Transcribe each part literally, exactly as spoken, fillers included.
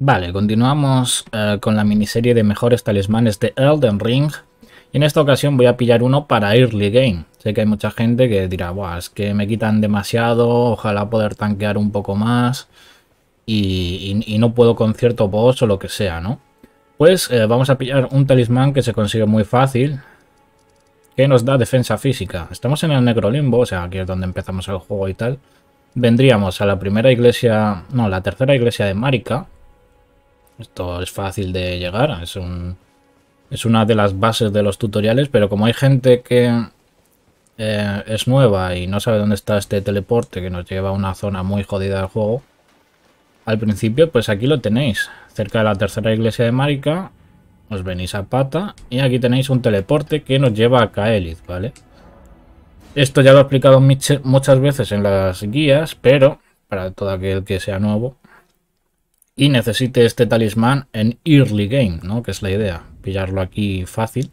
Vale, continuamos eh, con la miniserie de mejores talismanes de Elden Ring. Y en esta ocasión voy a pillar uno para early game. Sé que hay mucha gente que dirá, buah, es que me quitan demasiado, ojalá poder tanquear un poco más y, y, y no puedo con cierto boss o lo que sea, ¿no? Pues eh, vamos a pillar un talismán que se consigue muy fácil, que nos da defensa física. Estamos en el Necrolimbo, o sea, aquí es donde empezamos el juego y tal. Vendríamos a la primera iglesia, no, la tercera iglesia de Marika. Esto es fácil de llegar, es un... es una de las bases de los tutoriales, pero como hay gente que eh, es nueva y no sabe dónde está este teleporte que nos lleva a una zona muy jodida del juego, al principio pues aquí lo tenéis, cerca de la tercera iglesia de Marika, os venís a pata y aquí tenéis un teleporte que nos lleva a Caelid, ¿vale? Esto ya lo he explicado muchas veces en las guías, pero para todo aquel que sea nuevo y necesite este talismán en early game, ¿no? Que es la idea, pillarlo aquí fácil.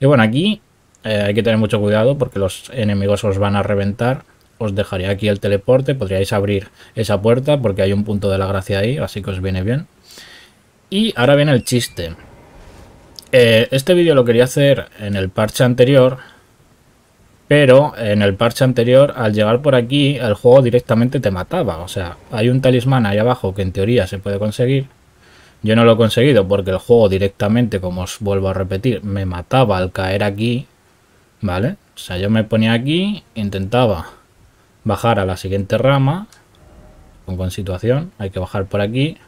Y bueno, aquí eh, hay que tener mucho cuidado porque los enemigos os van a reventar. Os dejaría aquí el teleporte, podríais abrir esa puerta porque hay un punto de la gracia ahí, así que os viene bien. Y ahora viene el chiste. Eh, este vídeo lo quería hacer en el parche anterior, pero en el parche anterior, al llegar por aquí, el juego directamente te mataba. O sea, hay un talismán ahí abajo que en teoría se puede conseguir. Yo no lo he conseguido porque el juego directamente, como os vuelvo a repetir, me mataba al caer aquí, ¿vale? O sea, yo me ponía aquí, intentaba bajar a la siguiente rama, con situación, hay que bajar por aquí.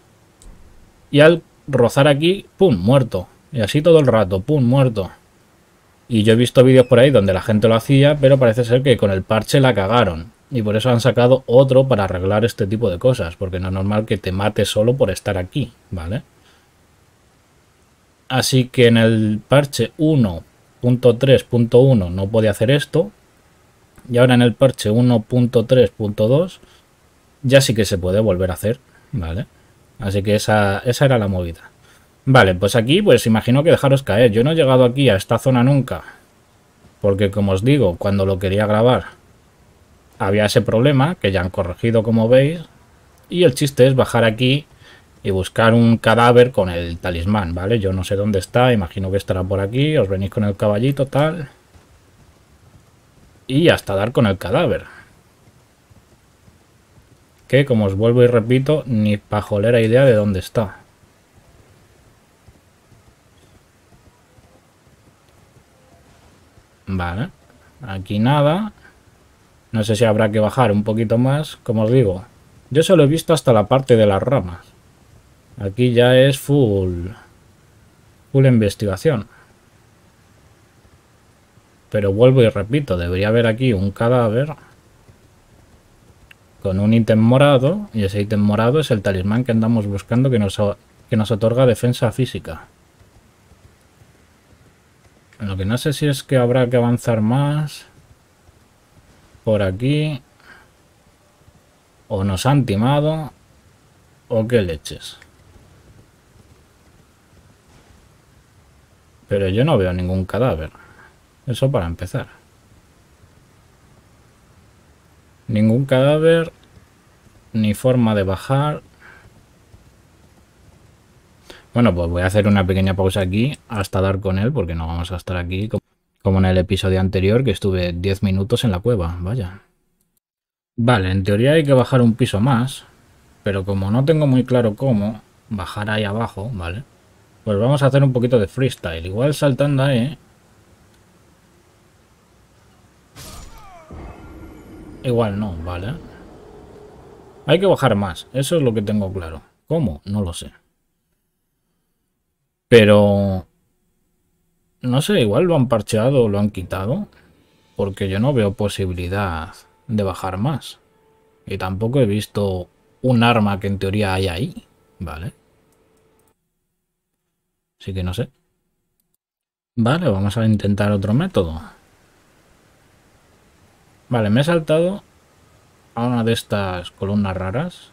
Y al rozar aquí, ¡pum! Muerto. Y así todo el rato, ¡pum! Muerto. Y yo he visto vídeos por ahí donde la gente lo hacía, pero parece ser que con el parche la cagaron. Y por eso han sacado otro para arreglar este tipo de cosas, porque no es normal que te mates solo por estar aquí, ¿vale? Así que en el parche uno punto tres punto uno no podía hacer esto. Y ahora en el parche uno punto tres punto dos ya sí que se puede volver a hacer, ¿vale? Así que esa, esa era la movida. Vale, pues aquí pues imagino que dejaros caer. Yo no he llegado aquí a esta zona nunca, porque como os digo, cuando lo quería grabar había ese problema que ya han corregido como veis. Y el chiste es bajar aquí y buscar un cadáver con el talismán, ¿vale? Yo no sé dónde está, imagino que estará por aquí, os venís con el caballito tal y hasta dar con el cadáver. Que como os vuelvo y repito, ni pajolera idea de dónde está. Vale, aquí nada. No sé si habrá que bajar un poquito más. Como os digo, yo solo he visto hasta la parte de las ramas. Aquí ya es full full investigación. Pero vuelvo y repito, debería haber aquí un cadáver con un ítem morado. Y ese ítem morado es el talismán que andamos buscando, que nos, que nos otorga defensa física. Lo que no sé si es que habrá que avanzar más por aquí, o nos han timado, o qué leches. Pero yo no veo ningún cadáver, eso para empezar. Ningún cadáver, ni forma de bajar. Bueno, pues voy a hacer una pequeña pausa aquí hasta dar con él, porque no vamos a estar aquí como en el episodio anterior, que estuve diez minutos en la cueva, vaya. Vale, en teoría hay que bajar un piso más, pero como no tengo muy claro cómo bajar ahí abajo, ¿vale? Pues vamos a hacer un poquito de freestyle, igual saltando ahí. Igual no, ¿vale? Hay que bajar más, eso es lo que tengo claro. ¿Cómo? No lo sé. Pero no sé, igual lo han parcheado o lo han quitado, porque yo no veo posibilidad de bajar más. Y tampoco he visto un arma que en teoría hay ahí, ¿vale? Así que no sé. Vale, vamos a intentar otro método. Vale, me he saltado a una de estas columnas raras.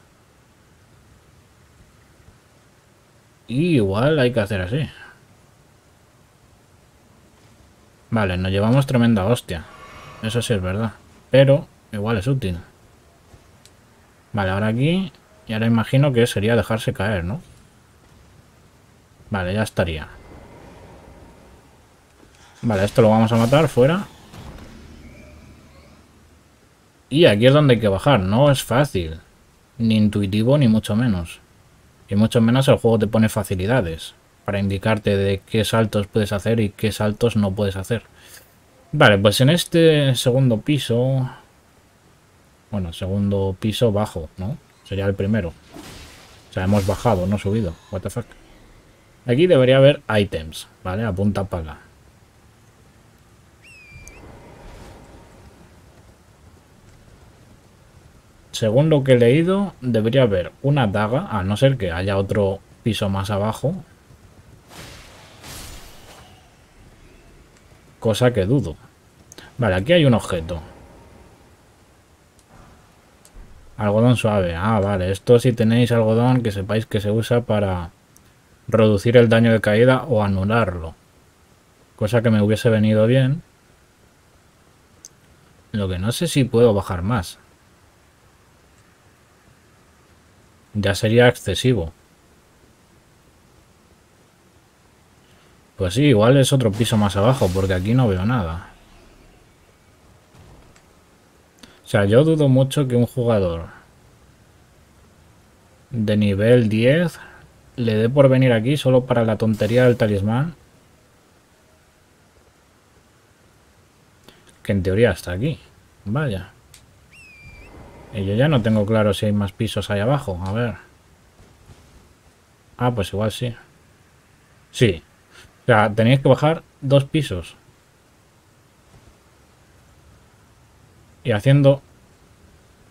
Y igual hay que hacer así. Vale, nos llevamos tremenda hostia. Eso sí es verdad. Pero igual es útil. Vale, ahora aquí. Y ahora imagino que sería dejarse caer, ¿no? Vale, ya estaría. Vale, esto lo vamos a matar, fuera. Y aquí es donde hay que bajar. No es fácil. Ni intuitivo, ni mucho menos. Y mucho menos el juego te pone facilidades para indicarte de qué saltos puedes hacer y qué saltos no puedes hacer. Vale, pues en este segundo piso... Bueno, segundo piso bajo, ¿no? Sería el primero. O sea, hemos bajado, no subido. What the fuck. Aquí debería haber ítems, ¿vale? A punta pala. Según lo que he leído, debería haber una daga, a no ser que haya otro piso más abajo. Cosa que dudo. Vale, aquí hay un objeto. Algodón suave. Ah, vale. Esto si tenéis algodón, que sepáis que se usa para reducir el daño de caída o anularlo. Cosa que me hubiese venido bien. Lo que no sé si puedo bajar más. Ya sería excesivo. Pues sí, igual es otro piso más abajo, porque aquí no veo nada. O sea, yo dudo mucho que un jugador de nivel diez le dé por venir aquí solo para la tontería del talismán. Que en teoría está aquí. Vaya. Y yo ya no tengo claro si hay más pisos ahí abajo. A ver. Ah, pues igual sí. Sí. O sea, tenéis que bajar dos pisos. Y haciendo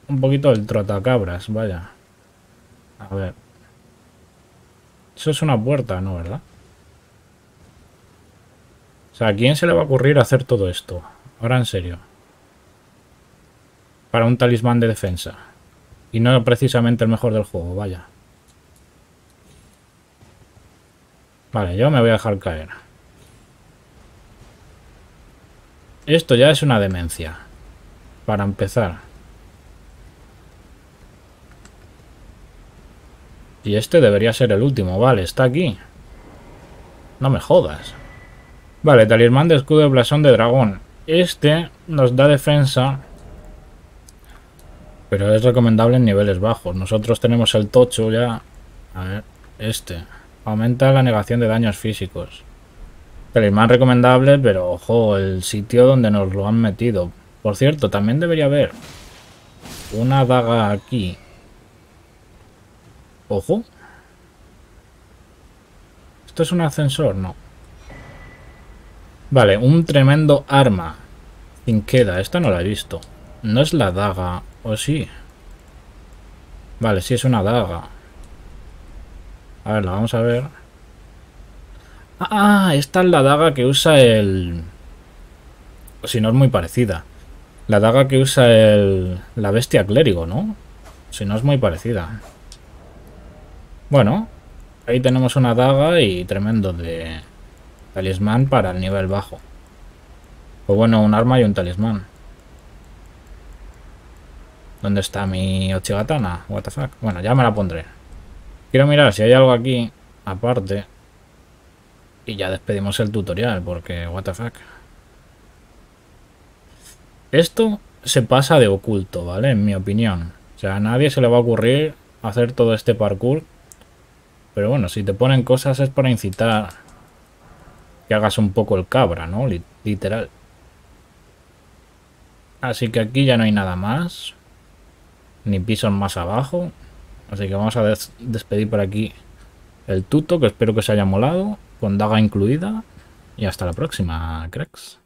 un poquito el trotacabras, vaya. A ver. Eso es una puerta, ¿no? ¿Verdad? O sea, ¿a quién se le va a ocurrir hacer todo esto? Ahora en serio. Para un talismán de defensa. Y no precisamente el mejor del juego, vaya. Vale, yo me voy a dejar caer. Esto ya es una demencia. Para empezar. Y este debería ser el último. Vale, está aquí. No me jodas. Vale, talismán de escudo de blasón de dragón. Este nos da defensa. Pero es recomendable en niveles bajos. Nosotros tenemos el tocho ya. A ver, este. Aumenta la negación de daños físicos. Talismán recomendable, pero ojo, el sitio donde nos lo han metido. Por cierto, también debería haber una daga aquí. Ojo. ¿Esto es un ascensor? No. Vale, un tremendo arma. Sin queda, esta no la he visto. No es la daga, ¿o sí? Vale, sí es una daga. A ver, la vamos a ver. Ah, esta es la daga que usa el... Si no es muy parecida. La daga que usa el, la bestia clérigo, ¿no? Si no es muy parecida. Bueno, ahí tenemos una daga y tremendo de talismán para el nivel bajo. Pues bueno, un arma y un talismán. ¿Dónde está mi Ochigatana? What the fuck. Bueno, ya me la pondré. Quiero mirar si hay algo aquí aparte. Y ya despedimos el tutorial porque what the fuck. Esto se pasa de oculto, ¿vale? En mi opinión. O sea, a nadie se le va a ocurrir hacer todo este parkour. Pero bueno, si te ponen cosas es para incitar que hagas un poco el cabra, ¿no? Literal. Así que aquí ya no hay nada más. Ni pisos más abajo. Así que vamos a des- despedir por aquí el tuto, que espero que os haya molado. Con daga incluida. Y hasta la próxima, cracks.